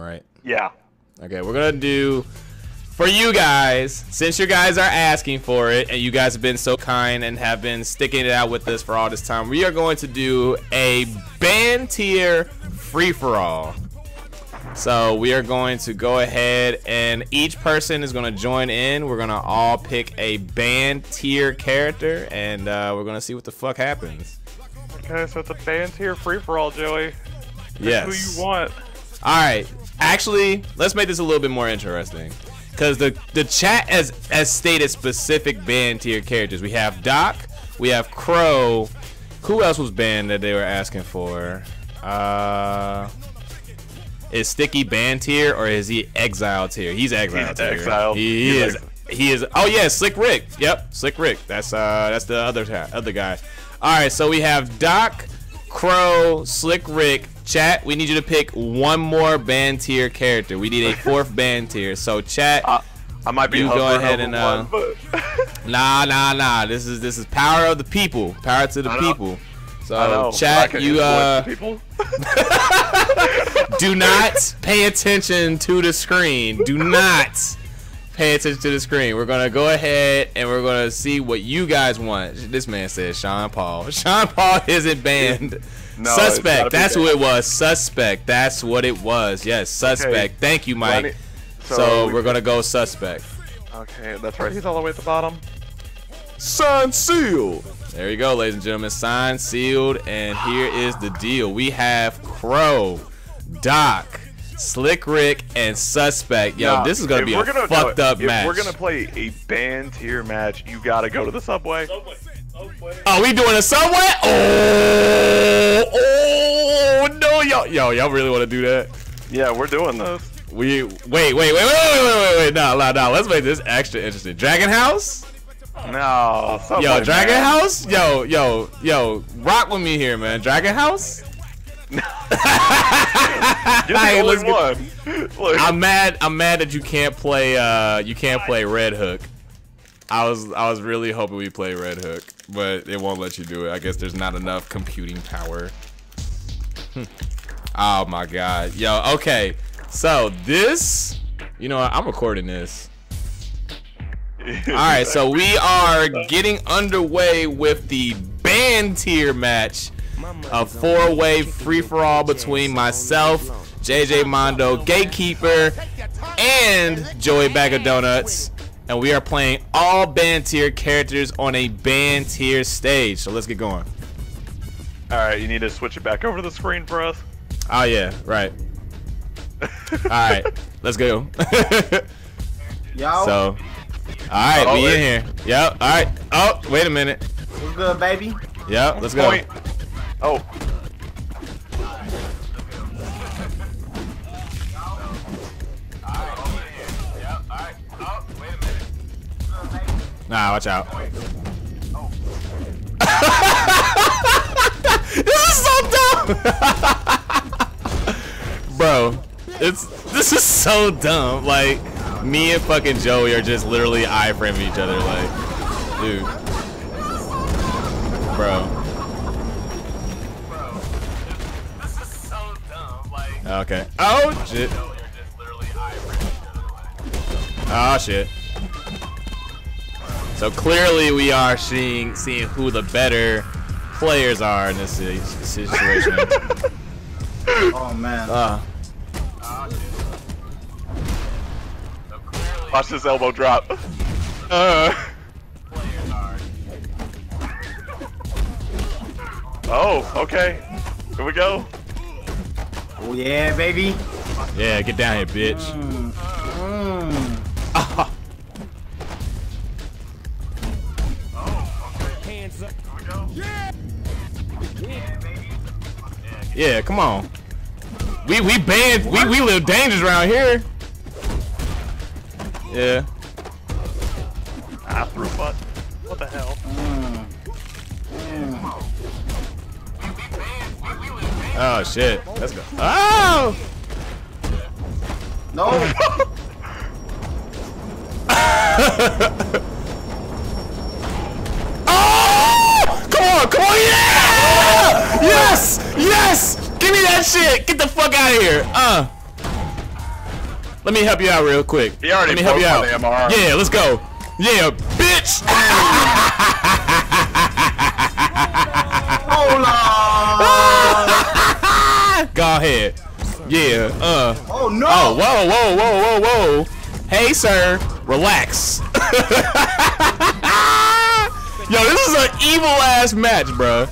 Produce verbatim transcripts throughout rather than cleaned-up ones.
right? Yeah. Okay, we're gonna do for you guys, since you guys are asking for it, and you guys have been so kind and have been sticking it out with us for all this time, we are going to do a band tier free-for-all. So we are going to go ahead and each person is going to join in. We're going to all pick a band tier character, and uh, we're going to see what the fuck happens. Okay, so it's a band tier free-for-all, Joey. Yes. That's who you want. Alright, actually, let's make this a little bit more interesting, because the, the chat has, has stated specific band tier characters. We have Doc, we have Crow. Who else was banned that they were asking for? Uh... Is Sticky banned tier or is he exiled tier? He's exiled He's tier. Exiled. He, he is. He is. Oh yeah, Slick Rick. Yep, Slick Rick. That's uh, that's the other other guy. All right, so we have Doc, Crow, Slick Rick. Chat, we need you to pick one more banned tier character. We need a fourth banned tier. So chat, uh, I might be you go ahead and uh, one, nah, nah, nah. This is this is power of the people. Power to the people. So I know, chat, you uh, people. do not pay attention to the screen. Do not pay attention to the screen. We're gonna go ahead and we're gonna see what you guys want. This man says Sean Paul. Sean Paul isn't banned. No, Suspect. That's who it was. Suspect. That's what it was. Yes, Suspect. Okay. Thank you, Mike. Well, so so we we're gonna go Suspect. Okay, that's right. He's all the way at the bottom. Signed, sealed. There you go, ladies and gentlemen. Signed, sealed, and here is the deal. We have Crow, Doc, Slick Rick, and Suspect. Yo, nah, this is gonna be a gonna, fucked no, up if match. If we're gonna play a band tier match, you gotta go to the subway. Subway. Subway. Oh, we doing a subway? Oh, oh no, yo, yo, y'all really want to do that? Yeah, we're doing this. We wait, wait, wait, wait, wait, wait, wait. No, no, no. Let's make this extra interesting. Dragon House. No, somebody, yo, Dragon man. House, yo, yo, yo, rock with me here, man. Dragon House. You're the hey, only one. Look. I'm mad. I'm mad that you can't play. Uh, you can't play Red Hook. I was, I was really hoping we play Red Hook, but it won't let you do it. I guess there's not enough computing power. Hm. Oh my God, yo. Okay, so this, you know, I'm recording this. All right, so we are getting underway with the band tier match, a four-way free-for-all between myself, J J Mondo, Gatekeeper, and Joey Bag of Donuts, and we are playing all band tier characters on a band tier stage. So let's get going. All right, you need to switch it back over to the screen for us. Oh yeah, right. All right, let's go. Yo. So. Alright, oh, we wait. in here. Yep, alright. Oh, wait a minute. We're good, baby. Yep, let's go. Point. Oh. Nah, watch out. Oh. This is so dumb! Bro, it's this is so dumb, like me and fucking Joey are just literally eye-framing each other, like, dude, bro. Bro, this is so dumb. Like, okay. Oh shit. Oh shit. So clearly we are seeing seeing who the better players are in this situation. Oh man. Uh. Watch this elbow drop. Uh. Oh, okay. Here we go. Oh yeah, baby. Yeah, get down here, bitch. Mm. Mm. Oh. Oh, okay. Hands up. Here we go. Yeah. Yeah, baby. Yeah, come on. We we banned. We we live dangerous around here. Yeah. I threw butt. What the hell? Mm. Mm. Oh shit. Let's go. Oh! No! Oh! Come on! Come on! Yeah! Yes! Yes! Give me that shit! Get the fuck out of here! Uh! Let me help you out real quick. He already let me help you out. M R. Yeah, let's go. Yeah, bitch. Hold on. Go ahead. Yeah. Uh. Oh no. Oh, whoa, whoa, whoa, whoa, whoa. Hey, sir. Relax. Yo, this is an evil ass match, bro.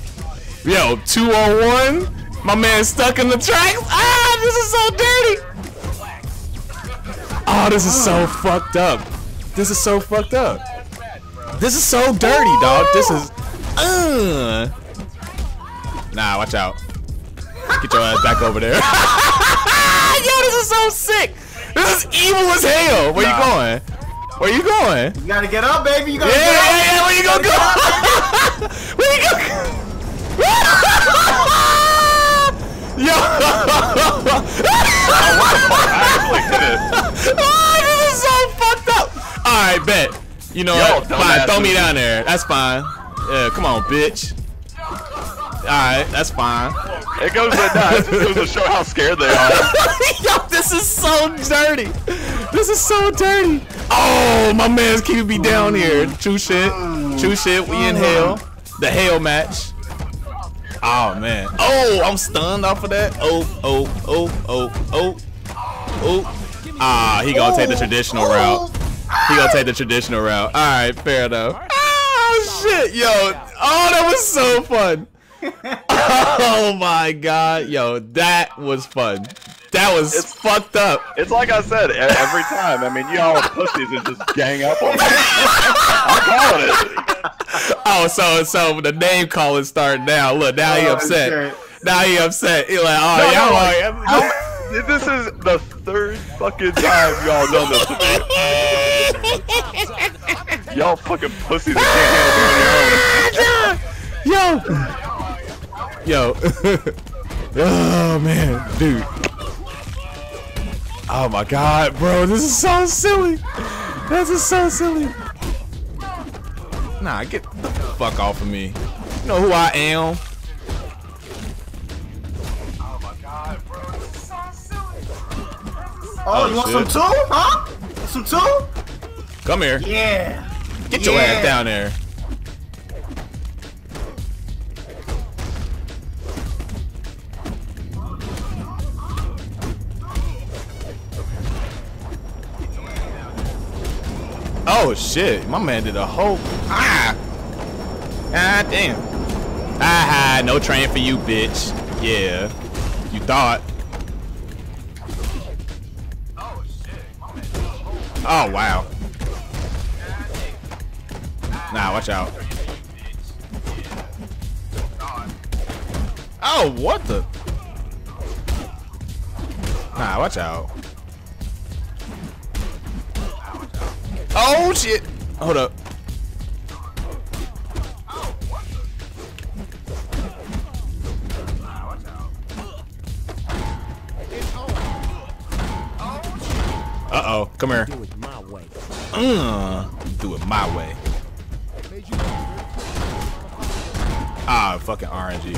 Yo, two on one. My man stuck in the tracks. Ah, this is so dirty. Oh, this is so fucked up. This is so fucked up. This is so dirty, dog. This is. Uh. Nah, watch out. Get your ass back over there. Yo, this is so sick. This is evil as hell. Where nah. you going? Where you going? You gotta get up, baby. You gotta yeah, get up. Yeah, yeah, where you gonna go? Where you gonna Yo! This is so fucked up. Alright, bet. You know Yo, what? Fine, throw me down there. That's fine. Yeah, come on, bitch. Alright, that's fine. It goes to nah, it just goes to show how scared they are. Yo, this is so dirty. This is so dirty. Oh, my man's keeping me down here. True shit. True shit. We in hell. The hell match. Oh man. Oh, I'm stunned off of that. Oh, oh, oh, oh, oh, oh. Ah, he gonna take the traditional route. He gonna take the traditional route. Alright, fair enough. Oh shit, yo. Oh, that was so fun. Oh my god, yo, that was fun. That was it's, fucked up. It's like I said, every time. I mean, y'all are pussies and just gang up on me. I'm calling it. Oh, so so the name calling started now. Look, now oh, he upset. Sure. Now he upset. He like, oh, y'all. No, no, like, this is the third fucking time y'all done this to me. Y'all fucking pussies that can't handle it. Yo, yo, oh man, dude. Oh my god, bro, this is so silly. This is so silly. Nah, get the fuck off of me. You know who I am. Oh my god, bro. This is so silly. Oh, oh you want shit. some too? Huh? Some too? Come here. Yeah. Get yeah. your ass down there. Oh shit, my man did a whole ah ah damn ah no train for you, bitch. Yeah, you thought. Oh shit, my man did a whole oh wow. Nah, watch out. Oh what the? Nah, watch out. Oh shit! Hold up. Uh oh, come here. Do it my way. Uh, do it my way. Ah, fucking R N G.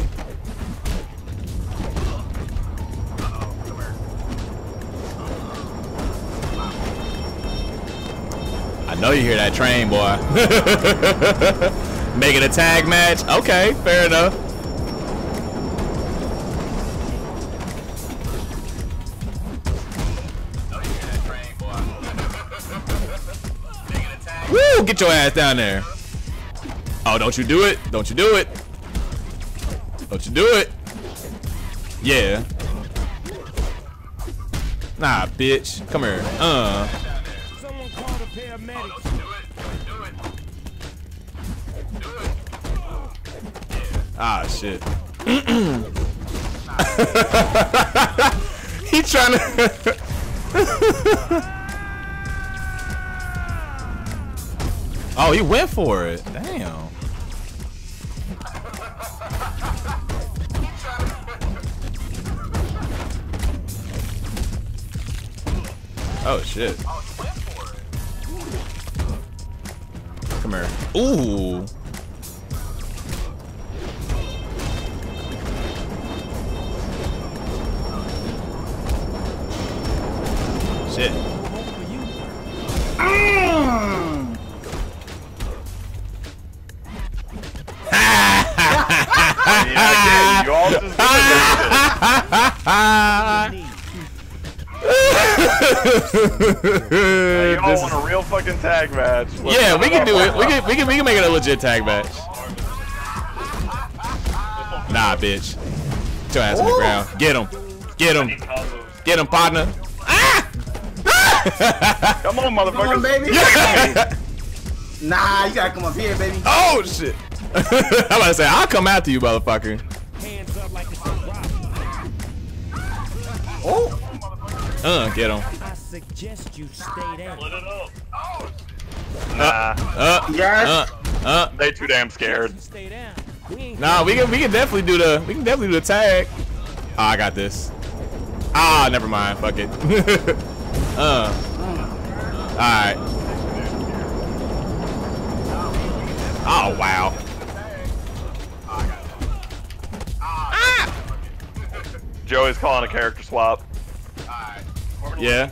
I know you hear that train, boy. Make it a tag match. Okay, fair enough. I know you hear that train, boy. Make it a tag match. Woo! Get your ass down there. Oh, don't you do it. Don't you do it. Don't you do it. Yeah. Nah, bitch. Come here. Uh. Ah shit. He trying to Oh, he went for it. Damn. Oh shit. Come here. Ooh. Shit. Mm. Yeah, again, you all just yeah, you all want a real fucking tag match. Let's yeah, we can do it. We can, we can, we can make it a legit tag match. Nah, bitch. Put your ass on the ground. Get him. Get him. Get him, partner. Come on, motherfucker. Come on, baby. Yeah. Nah, you gotta come up here, baby. Oh, shit. I'm about to say, I'll come after you, motherfucker. Hands up like it's a rock. Oh. Uh, get him. I suggest you stay there. Split it up. Oh. Nah. Uh, uh, yes. uh, uh. They too damn scared. Nah, we can, we can definitely do the, we can definitely do the tag. Oh, I got this. Ah, never mind. Fuck it. Uh. All right. Oh wow. Ah! Joey's calling a character swap. Yeah.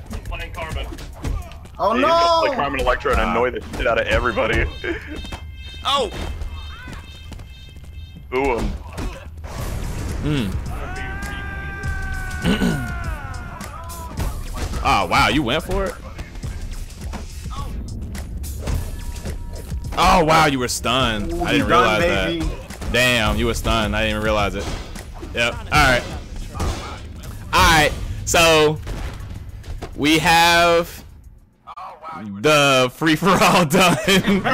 Oh no! Just play Carmen Electro and annoy the shit out of everybody. Oh. Ooh. Hmm. Um. Oh wow, you went for it? Oh wow, you were stunned. I didn't realize that. Damn, you were stunned. I didn't even realize it. Yep. Alright. Alright, so we have the free for all done.